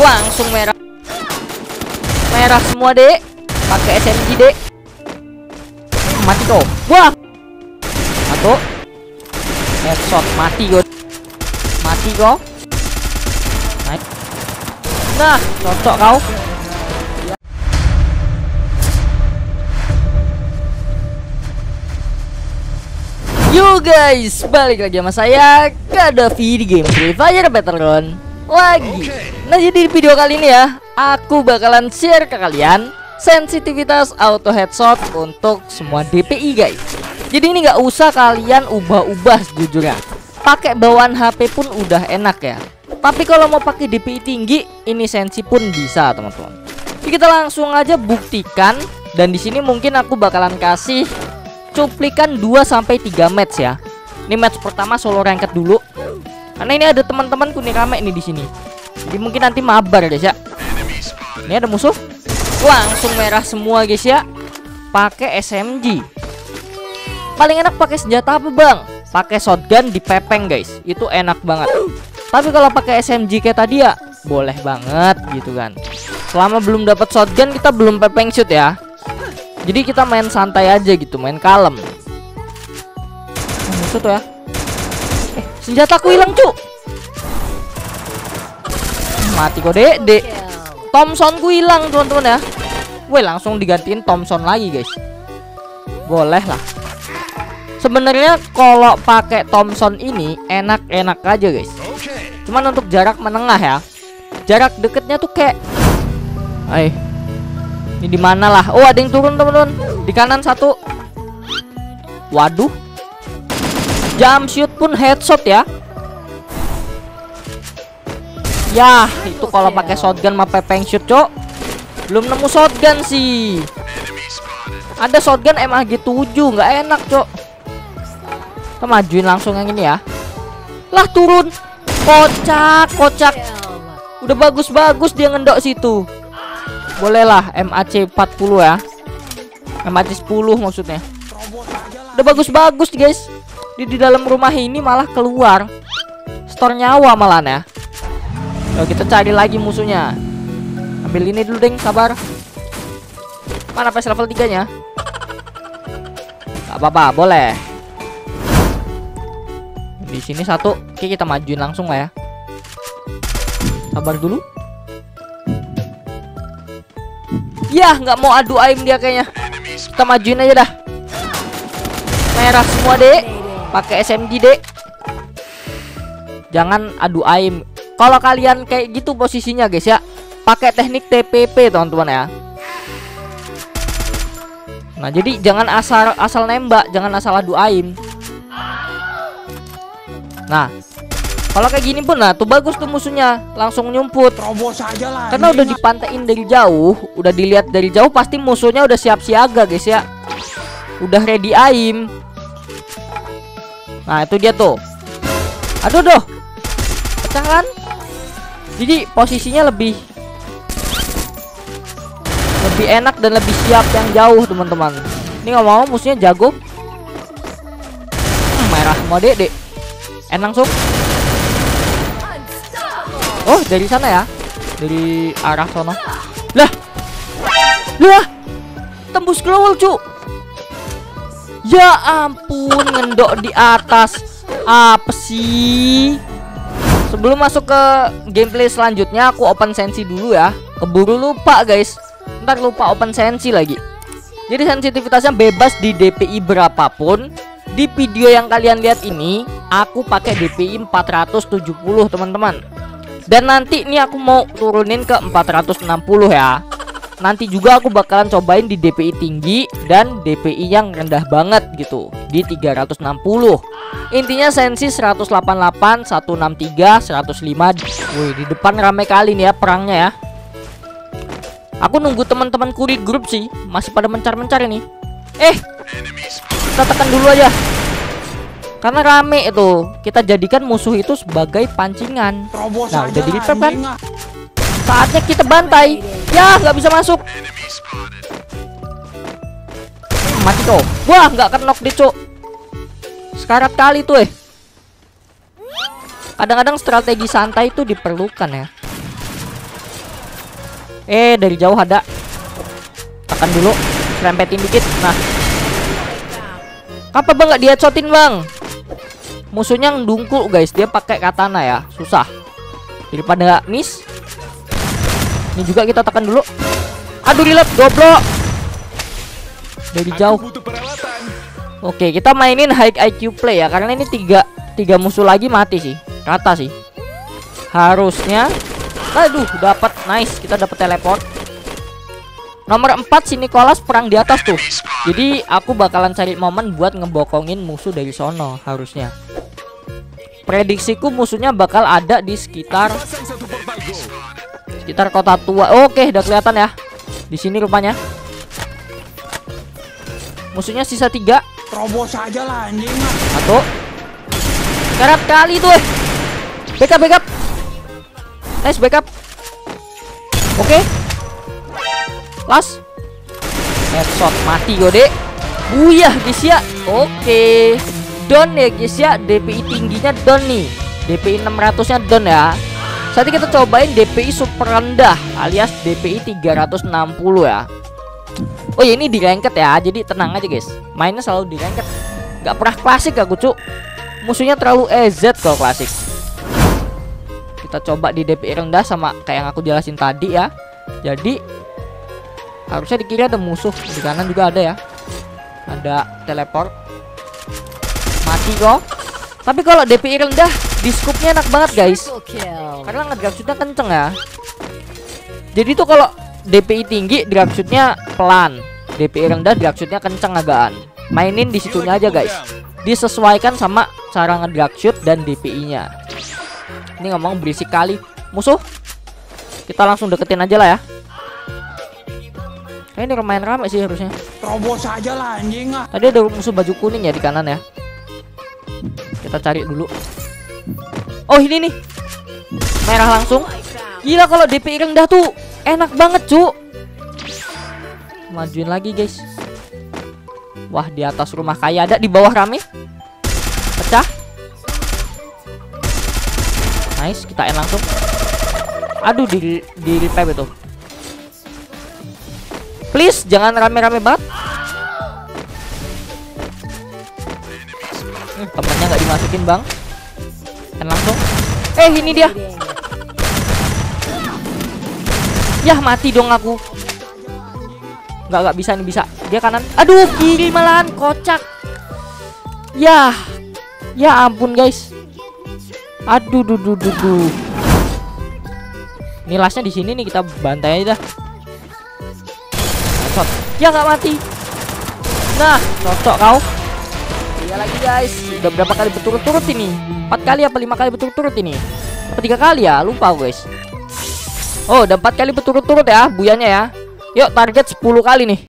Langsung merah. Merah semua, Dek. Pakai SMG, Dek. Mati kau. Wah. Satu. Headshot, mati kau. Mati kau. Naik. Nah, cocok kau. Yo guys, balik lagi sama saya Khadafi di game Free Fire Battleground lagi. Nah, jadi di video kali ini ya, aku bakalan share ke kalian sensitivitas auto headshot untuk semua DPI guys. Jadi ini nggak usah kalian ubah-ubah sejujurnya. Pakai bawaan HP pun udah enak ya. Tapi kalau mau pakai DPI tinggi, ini sensi pun bisa teman-teman. Jadi kita langsung aja buktikan, dan di sini mungkin aku bakalan kasih cuplikan 2-3 match ya. Ini match pertama solo ranked dulu. Karena ini ada teman-teman kuning rame nih di sini. Jadi mungkin nanti mabar guys ya. Ini ada musuh. Langsung merah semua guys ya. Pakai SMG. Paling enak pakai senjata apa, Bang? Pakai shotgun dipepeng guys. Itu enak banget. Tapi kalau pakai SMG kayak tadi ya, boleh banget gitu kan. Selama belum dapat shotgun, kita belum pepeng shoot ya. Jadi kita main santai aja gitu, main kalem. Musuh tuh ya. Senjataku hilang, cu. Mati kok, Dek. Thompson ku hilang, teman-teman ya. Weh, langsung digantiin Thompson lagi, guys. Boleh lah. Sebenarnya kalau pakai Thompson ini enak-enak aja, guys. Cuman untuk jarak menengah ya. Jarak deketnya tuh kayak ini di manalah. Oh, ada yang turun, teman-teman. Di kanan satu. Waduh. Jump shoot pun headshot ya. Yah, itu kalau pakai shotgun mah pepeng shoot, Cok. Belum nemu shotgun sih. Ada shotgun MAG-7, nggak enak, Cok. Kita majuin langsung yang ini ya. Lah, turun. Kocak, kocak. Udah bagus-bagus dia ngendok situ. Bolehlah MAC 40 ya. MAC 10 maksudnya. Udah bagus-bagus guys. Di dalam rumah ini malah keluar. Store nyawa malah ya. Yo, kita cari lagi musuhnya. Ambil ini dulu, Deng, sabar. Mana PS level 3-nya? Gak apa-apa, boleh. Di sini satu. Oke, kita majuin langsung lah ya. Sabar dulu. Yah, nggak mau adu aim dia kayaknya. Kita majuin aja dah. Merah semua, Dek. Pakai SMG, Dek. Jangan adu aim. Kalau kalian kayak gitu posisinya, guys ya, pakai teknik TPP, teman-teman ya. Nah, jadi jangan asal nembak, jangan asal adu aim. Nah, kalau kayak gini pun, nah tuh bagus tuh musuhnya, langsung nyumput. Robos aja lah. Karena udah dipantain dari jauh, udah dilihat dari jauh, pasti musuhnya udah siap siaga guys ya. Udah ready aim. Nah, itu dia tuh. Aduh doh. Pecah kan? Jadi posisinya lebih enak dan lebih siap yang jauh, teman-teman. Ini nggak mau musuhnya jago. Merah mau, Dek. Langsung. Oh, dari sana ya. Dari arah sono. Lah. Lah. Tembus glowol, cu. Ya ampun, ngendok di atas. Apa sih? Sebelum masuk ke gameplay selanjutnya, aku open sensi dulu ya. Keburu lupa, guys. Ntar lupa open sensi lagi. Jadi sensitivitasnya bebas di DPI berapapun. Di video yang kalian lihat ini, aku pakai DPI 470, teman-teman. Dan nanti ini aku mau turunin ke 460 ya. Nanti juga aku bakalan cobain di DPI tinggi dan DPI yang rendah banget gitu, di 360. Intinya sensi 188, 163, 105. Wih, di depan rame kali nih ya perangnya ya. Aku nunggu teman-temanku di grup sih, masih pada mencar-mencar ini. Kita tekan dulu aja. Karena rame itu, kita jadikan musuh itu sebagai pancingan. Nah, udah dilipet kan? Saatnya kita bantai. Ya, nggak bisa masuk. Mati kau. Wah, nggak kenok deh, cok. Sekarat kali tuh. Kadang-kadang strategi santai itu diperlukan ya. Dari jauh ada. Tekan dulu, rempetin dikit. Nah, apa bang nggak diheadshotin bang? Musuhnya ngedungkul guys, dia pakai katana ya, susah. Daripada nggak miss. Ini juga kita tekan dulu. Aduh reload, goblok. Dari jauh. Oke, kita mainin high IQ play ya, karena ini tiga musuh lagi mati sih, rata sih. Harusnya. Aduh, dapat, nice. Kita dapat teleport. Nomor 4 si Nicholas perang di atas tuh. Jadi aku bakalan cari momen buat ngebokongin musuh dari sono harusnya. Prediksiku musuhnya bakal ada di sekitar kota tua. Oke, udah kelihatan ya. Di sini rupanya. Musuhnya sisa 3. Terobos aja lah anjing. Satu. Karat kali tuh. Backup. Nice backup. Oke. Last headshot, mati gode. Buyah guys ya. Oke, down ya guys ya. DPI tingginya down nih, DPI 600 nya down ya. Saat ini kita cobain DPI super rendah alias DPI 360 ya. Oh ya, ini di ranked ya, jadi tenang aja guys, mainnya selalu di ranked. Gak pernah klasik aku cu. Musuhnya terlalu EZ kalau klasik. Kita coba di DPI rendah sama kayak yang aku jelasin tadi ya. Jadi harusnya di kiri ada musuh, di kanan juga ada ya. Ada teleport. Mati kok. Tapi kalau DPI rendah, di-scoop-nya enak banget guys, karena nge-drag shoot-nya kenceng ya. Jadi tuh kalau DPI tinggi, drag shoot-nya pelan. DPI rendah, drag shoot-nya kenceng agaan. Mainin di situnya aja guys. Disesuaikan sama cara nge-drag shoot dan DPI-nya. Ini ngomong berisik kali. Musuh, kita langsung deketin aja lah ya. Ini lumayan ramai sih harusnya. Terobos aja lah anjing. Tadi ada musuh baju kuning ya di kanan ya. Kita cari dulu. Oh ini nih, merah langsung. Gila kalau DPI rendah tuh enak banget cu. Majuin lagi guys. Wah di atas rumah kaya ada, di bawah rame. Pecah. Nice, kita end langsung. Aduh di repair itu. Please jangan rame-rame banget. Temennya nggak dimasukin bang. Dan langsung. Ini dia. Yah mati dong aku. Nggak bisa nih, bisa. Dia kanan. Aduh kiri malahan, kocak. Yah. Ya ampun guys. Aduh duh. Ini lastnya di sini nih, kita bantai aja dah. Ya nggak mati. Nah cocok kau. Iya lagi guys. Udah berapa kali berturut-turut ini? 4 kali apa 5 kali berturut-turut ini? Apa 3 kali ya? Lupa guys. Oh udah 4 kali berturut-turut ya buyanya ya. Yuk target 10 kali nih.